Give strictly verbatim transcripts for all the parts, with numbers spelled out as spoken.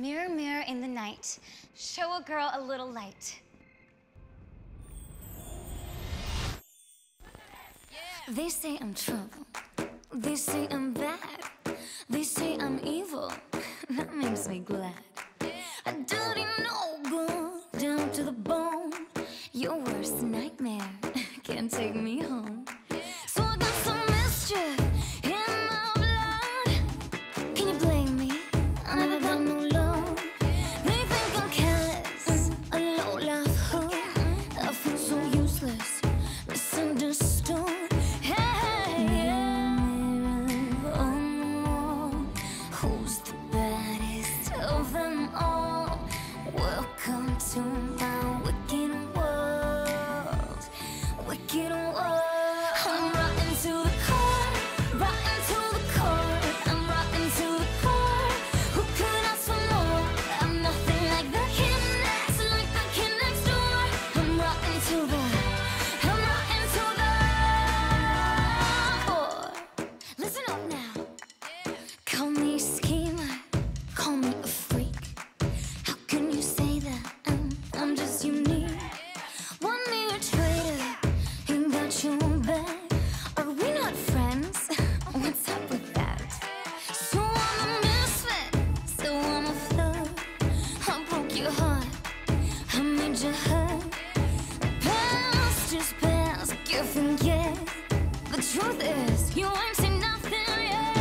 Mirror, mirror in the night, show a girl a little light. Yeah. They say I'm trouble. They say I'm bad. They say I'm evil. That makes me glad. Yeah. I don't even know good, down to the bone. Your worst nightmare can't take me home. So I got some mischief in my blood. Can you blame me? I never got no love. They think I'm careless, a low life hoe. I feel so useless, misunderstood. Hey, mirror, mirror on the wall, who's the baddest of them all? Welcome to my wicked world, wicked world. I'm rotten to the core, rotten to the core. I'm rotten to the core. Who could ask for more? I'm nothing like the kid next, like the kid next door. I'm rotten to the, I'm rotten to the core. Listen up now. Call me schemer, call me a freak. How can you say that? I'm, I'm just unique. One mere traitor, ain't got your own back. Are we not friends? What's up with that? So I'm a misfit, so I'm a flood. I broke your heart, I made you hurt. Past is past, give and get. The truth is, you ain't seen nothing yet.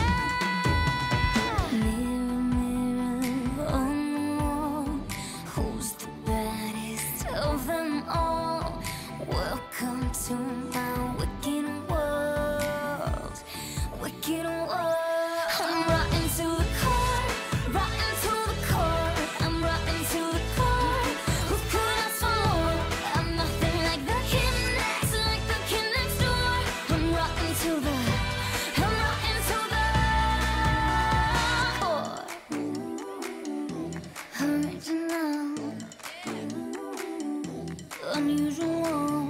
Mirror, mirror on the wall, who's the baddest of them all? Welcome to my wicked world, wicked world. I'm rotten to the core, rotten to the core. I'm rotten to the core. Who could ask for more? I'm nothing like the kid next, like the kid next door. I'm rotten to the, I'm rotten to the core. Original, unusual.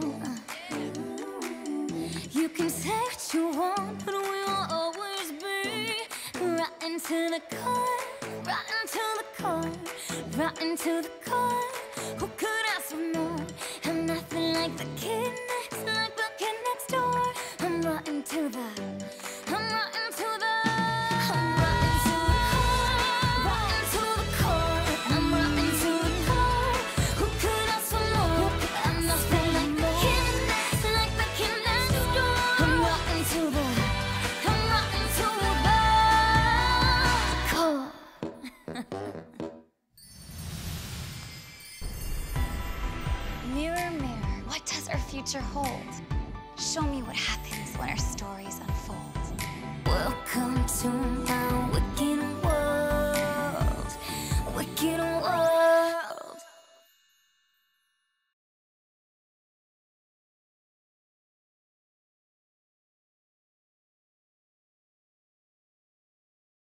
You can say what you want, but we'll always be rotten to the core, rotten to the core, rotten to the core. Who could ask for more? I'm nothing like the kid next, like the kid next door. I'm rotten to the, I'm rotten to the, I'm rotten to the core, rotten to the core. I'm rotten to the core. Who could ask for more? I'm nothing like the kid next, like the kid next door. I'm rotten to the, I'm rotten to the core. Mirror, mirror, what does our future hold? Show me what happens when our stories unfold. Welcome to my